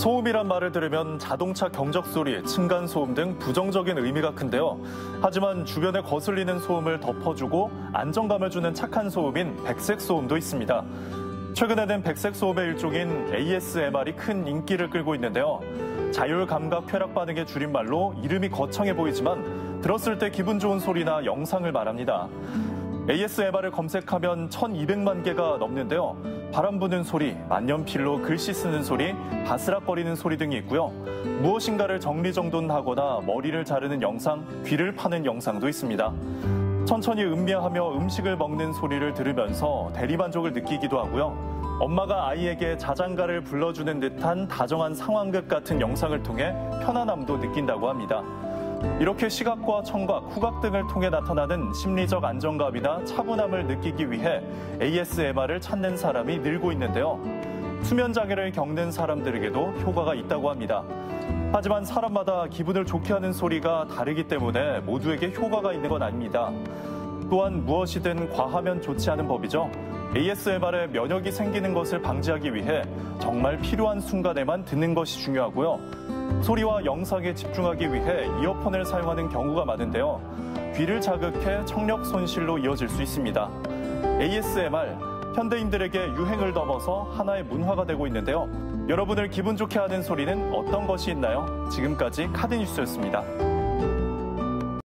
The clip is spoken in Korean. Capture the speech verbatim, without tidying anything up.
소음이란 말을 들으면 자동차 경적소리, 층간소음 등 부정적인 의미가 큰데요. 하지만 주변에 거슬리는 소음을 덮어주고 안정감을 주는 착한 소음인 백색소음도 있습니다. 최근에는 백색소음의 일종인 에이에스엠알이 큰 인기를 끌고 있는데요. 자율감각 쾌락 반응의 줄임말로 이름이 거창해 보이지만 들었을 때 기분 좋은 소리나 영상을 말합니다. 에이에스엠알을 검색하면 천이백만 개가 넘는데요. 바람 부는 소리, 만년필로 글씨 쓰는 소리, 바스락거리는 소리 등이 있고요. 무엇인가를 정리정돈하거나 머리를 자르는 영상, 귀를 파는 영상도 있습니다. 천천히 음미하며 음식을 먹는 소리를 들으면서 대리만족을 느끼기도 하고요. 엄마가 아이에게 자장가를 불러주는 듯한 다정한 상황극 같은 영상을 통해 편안함도 느낀다고 합니다. 이렇게 시각과 청각, 후각 등을 통해 나타나는 심리적 안정감이나 차분함을 느끼기 위해 에이에스엠알을 찾는 사람이 늘고 있는데요. 수면장애를 겪는 사람들에게도 효과가 있다고 합니다. 하지만 사람마다 기분을 좋게 하는 소리가 다르기 때문에 모두에게 효과가 있는 건 아닙니다. 또한 무엇이든 과하면 좋지 않은 법이죠. 에이에스엠알에 면역이 생기는 것을 방지하기 위해 정말 필요한 순간에만 듣는 것이 중요하고요. 소리와 영상에 집중하기 위해 이어폰을 사용하는 경우가 많은데요. 귀를 자극해 청력 손실로 이어질 수 있습니다. 에이에스엠알, 현대인들에게 유행을 넘어서 하나의 문화가 되고 있는데요. 여러분을 기분 좋게 하는 소리는 어떤 것이 있나요? 지금까지 카드뉴스였습니다.